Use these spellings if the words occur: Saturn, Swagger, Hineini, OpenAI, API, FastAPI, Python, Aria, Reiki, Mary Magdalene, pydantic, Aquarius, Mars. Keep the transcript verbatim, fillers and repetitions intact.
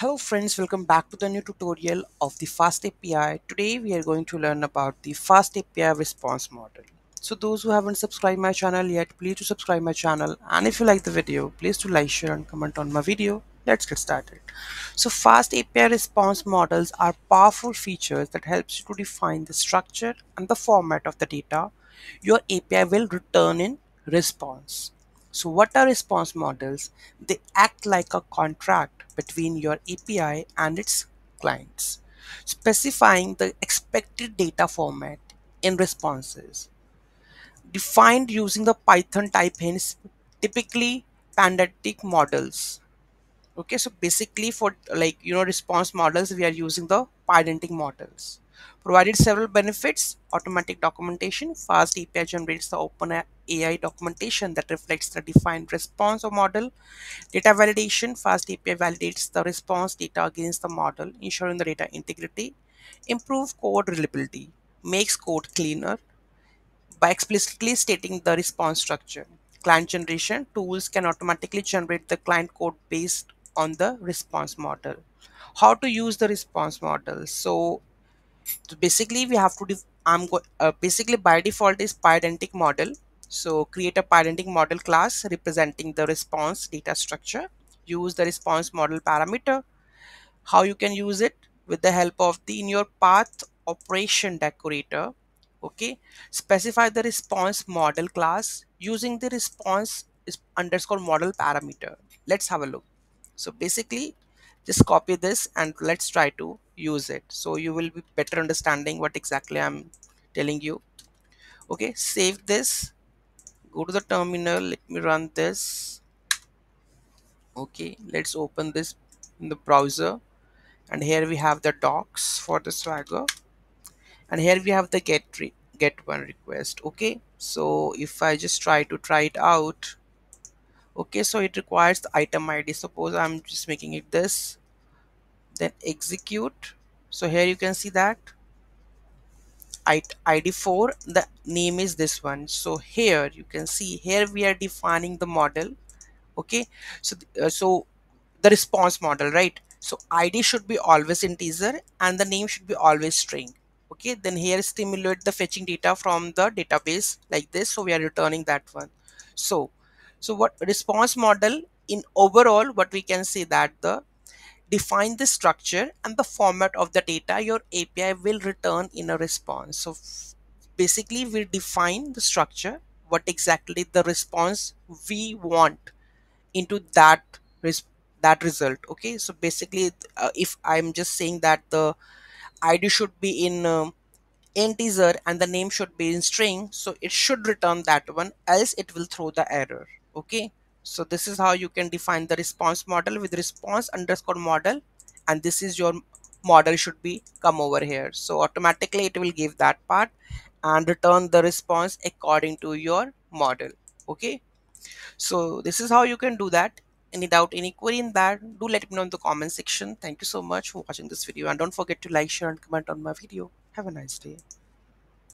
Hello friends, welcome back to the new tutorial of the FastAPI. Today we are going to learn about the FastAPI response model. So those who haven't subscribed my channel yet, please to subscribe my channel, and if you like the video, please to like, share and comment on my video. Let's get started. So FastAPI response models are powerful features that helps you to define the structure and the format of the data your A P I will return in response. So what are response models? They act like a contract between your A P I and its clients, specifying the expected data format in responses. Defined using the Python type hints, typically pydantic models. Okay, so basically for like, you know, response models, we are using the pydantic models. Provided several benefits: automatic documentation. FastAPI generates the OpenAI documentation that reflects the defined response or model. Data validation. FastAPI validates the response data against the model, ensuring the data integrity. Improve code reliability. Makes code cleaner by explicitly stating the response structure. Client generation. Tools can automatically generate the client code based on the response model. How to use the response model? So So basically we have to, def I'm go uh, basically by default is pydantic model. So create a pydantic model class representing the response data structure. Use the response model parameter. How you can use it? With the help of the in your path operation decorator. Okay. Specify the response model class using the response is underscore model parameter. Let's have a look. So basically just copy this and let's try to use it. So you will be better understanding what exactly I'm telling you. Okay, save this. Go to the terminal. Let me run this. Okay, let's open this in the browser. And here we have the docs for the Swagger. And here we have the get, re get one request. Okay, so if I just try to try it out. Okay, so it requires the item I D. Suppose I'm just making it this, then execute. So here you can see that I D four, the name is this one. So here you can see, here we are defining the model. Okay, so uh, so the response model, right? So I D should be always integer and the name should be always string. Okay, then here stimulate the fetching data from the database like this. So we are returning that one. So So what response model in overall, what we can say that the define the structure and the format of the data your A P I will return in a response. So basically we define the structure, what exactly the response we want into that res that result. Okay, so basically uh, if I'm just saying that the I D should be in um, integer and the name should be in string, so it should return that one, else it will throw the error. Okay, so this is how you can define the response model with response underscore model, and this is your model should be come over here. So automatically it will give that part and return the response according to your model. Okay, so this is how you can do that. Any doubt, any query in that, do let me know in the comment section. Thank you so much for watching this video, and don't forget to like, share and comment on my video. Have a nice day.